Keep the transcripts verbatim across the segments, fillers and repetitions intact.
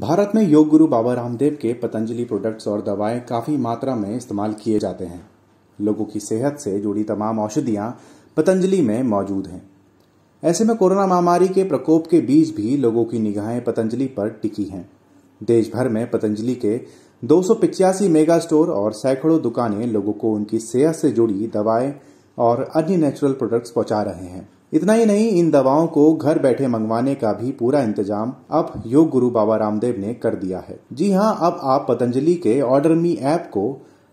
भारत में योग गुरु बाबा रामदेव के पतंजलि प्रोडक्ट्स और दवाएं काफी मात्रा में इस्तेमाल किए जाते हैं। लोगों की सेहत से जुड़ी तमाम औषधियां पतंजलि में मौजूद हैं। ऐसे में कोरोना महामारी के प्रकोप के बीच भी लोगों की निगाहें पतंजलि पर टिकी हैं। देश भर में पतंजलि के दो सौ पिचासी मेगा स्टोर और सैकड़ों दुकानें लोगों को उनकी सेहत से जुड़ी दवाएं और अन्य नेचुरल प्रोडक्ट्स पहुंचा रहे हैं। इतना ही नहीं, इन दवाओं को घर बैठे मंगवाने का भी पूरा इंतजाम अब योग गुरु बाबा रामदेव ने कर दिया है। जी हां, अब आप पतंजलि के ऑर्डर मी ऐप को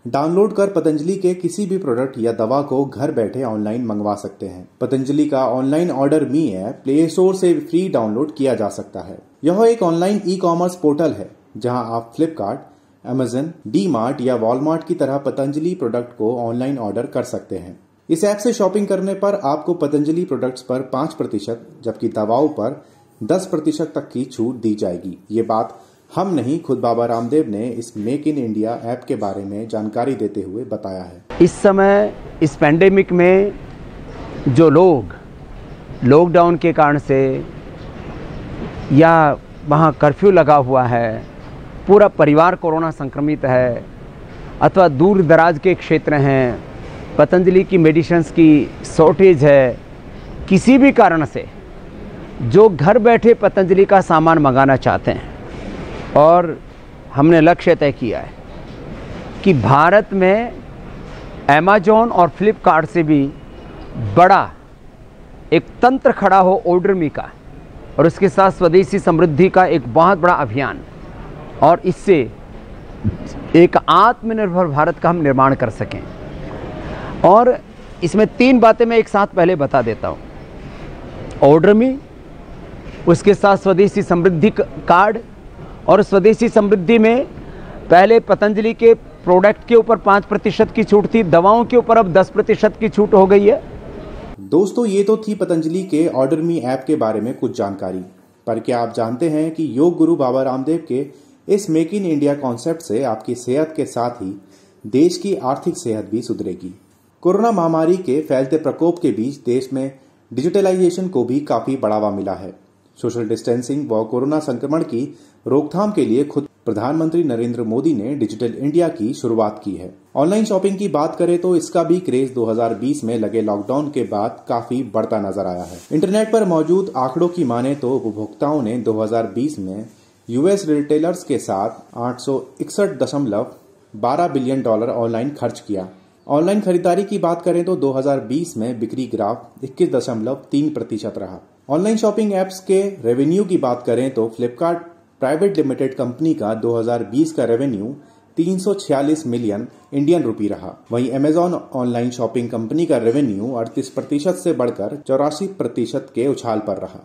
डाउनलोड कर पतंजलि के किसी भी प्रोडक्ट या दवा को घर बैठे ऑनलाइन मंगवा सकते हैं। पतंजलि का online order me app play store से फ्री डाउनलोड किया जा सकता है। यह एक ऑनलाइन ई कॉमर्स पोर्टल है जहाँ आप फ्लिपकार्ट, अमेज़न, डी मार्ट या वॉल मार्ट की तरह पतंजलि प्रोडक्ट को ऑनलाइन ऑर्डर कर सकते हैं। इस ऐप से शॉपिंग करने पर आपको पतंजलि प्रोडक्ट्स पर पांच प्रतिशत जबकि दवाओं पर दस प्रतिशत तक की छूट दी जाएगी। ये बात हम नहीं, खुद बाबा रामदेव ने इस मेक इन इंडिया ऐप के बारे में जानकारी देते हुए बताया है। इस समय इस पैंडेमिक में जो लोग लॉकडाउन के कारण से या वहाँ कर्फ्यू लगा हुआ है, पूरा परिवार कोरोना संक्रमित है अथवा दूर दराज के क्षेत्र हैं, पतंजलि की मेडिसिन्स की शॉर्टेज है, किसी भी कारण से जो घर बैठे पतंजलि का सामान मंगाना चाहते हैं, और हमने लक्ष्य तय किया है कि भारत में अमेज़न और फ्लिपकार्ट से भी बड़ा एक तंत्र खड़ा हो ऑर्डर मी का, और उसके साथ स्वदेशी समृद्धि का एक बहुत बड़ा अभियान, और इससे एक आत्मनिर्भर भारत का हम निर्माण कर सकें। और इसमें तीन बातें मैं एक साथ पहले बता देता हूँ, ऑर्डर मी, उसके साथ स्वदेशी समृद्धि कार्ड, और स्वदेशी समृद्धि में पहले पतंजलि के प्रोडक्ट के ऊपर पाँच प्रतिशत की छूट थी, दवाओं के ऊपर अब दस प्रतिशत की छूट हो गई है। दोस्तों, ये तो थी पतंजलि के ऑर्डर मी ऐप के बारे में कुछ जानकारी। पर क्या आप जानते हैं कि योग गुरु बाबा रामदेव के इस मेक इन इंडिया कॉन्सेप्ट से आपकी सेहत के साथ ही देश की आर्थिक सेहत भी सुधरेगी। कोरोना महामारी के फैलते प्रकोप के बीच देश में डिजिटलाइजेशन को भी काफी बढ़ावा मिला है। सोशल डिस्टेंसिंग व कोरोना संक्रमण की रोकथाम के लिए खुद प्रधानमंत्री नरेंद्र मोदी ने डिजिटल इंडिया की शुरुआत की है। ऑनलाइन शॉपिंग की बात करें तो इसका भी क्रेज दो हज़ार बीस में लगे लॉकडाउन के बाद काफी बढ़ता नजर आया है। इंटरनेट पर मौजूद आंकड़ों की माने तो उपभोक्ताओं ने दो हज़ार बीस में यूएस रिटेलर्स के साथ आठ सौ इकसठ दशमलव बारह बिलियन डॉलर ऑनलाइन खर्च किया। ऑनलाइन खरीदारी की बात करें तो दो हज़ार बीस में बिक्री ग्राफ इक्कीस दशमलव तीन प्रतिशत रहा। ऑनलाइन शॉपिंग एप्स के रेवेन्यू की बात करें तो फ्लिपकार्ट प्राइवेट लिमिटेड कंपनी का दो हज़ार बीस का रेवेन्यू तीन सौ छियालीस मिलियन इंडियन रुपी रहा। वहीं अमेज़न ऑनलाइन शॉपिंग कंपनी का रेवेन्यू अड़तीस प्रतिशत से बढ़कर चौरासी प्रतिशत के उछाल पर रहा।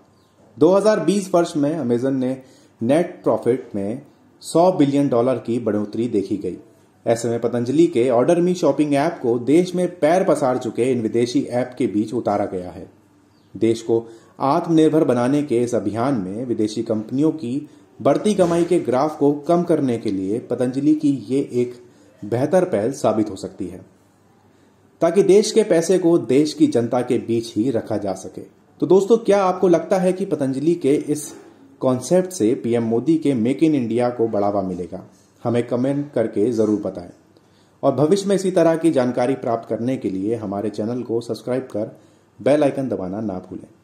दो हज़ार बीस वर्ष में अमेज़न ने नेट प्रॉफिट में सौ बिलियन डॉलर की बढ़ोतरी देखी गई। ऐसे में पतंजलि के ऑर्डर मी शॉपिंग ऐप को देश में पैर पसार चुके इन विदेशी ऐप के बीच उतारा गया है। देश को आत्मनिर्भर बनाने के इस अभियान में विदेशी कंपनियों की बढ़ती कमाई के ग्राफ को कम करने के लिए पतंजलि की ये एक बेहतर पहल साबित हो सकती है, ताकि देश के पैसे को देश की जनता के बीच ही रखा जा सके। तो दोस्तों, क्या आपको लगता है कि पतंजलि के इस कॉन्सेप्ट से पीएम मोदी के मेक इन इंडिया को बढ़ावा मिलेगा? हमें कमेंट करके ज़रूर बताएं, और भविष्य में इसी तरह की जानकारी प्राप्त करने के लिए हमारे चैनल को सब्सक्राइब कर बेल आइकन दबाना ना भूलें।